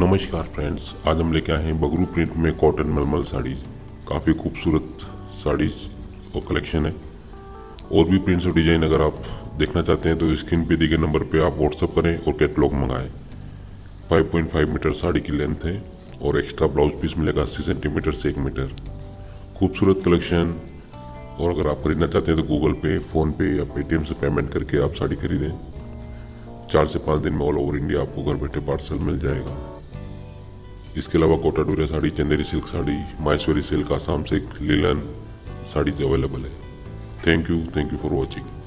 नमस्कार फ्रेंड्स, आज हम लेके आए हैं बगरू प्रिंट में कॉटन मलमल साड़ीज। काफ़ी खूबसूरत साड़ीज और कलेक्शन है। और भी प्रिंट्स और डिज़ाइन अगर आप देखना चाहते हैं तो स्क्रीन पे दिए गए नंबर पे आप व्हाट्सअप करें और कैटलॉग मंगाएं। 5.5 मीटर साड़ी की लेंथ है और एक्स्ट्रा ब्लाउज पीस मिलेगा 80 सेंटीमीटर से 1 मीटर। खूबसूरत कलेक्शन। और अगर आप खरीदना चाहते हैं तो गूगल पे, फ़ोनपे या पेटीएम से पेमेंट करके आप साड़ी खरीदें। 4 से 5 दिन में ऑल ओवर इंडिया आपको घर बैठे पार्सल मिल जाएगा। इसके अलावा Kota Doria sari, Chanderi silk sari, Maheshwari silk, Assam silk, linen saris available है। Thank you for watching.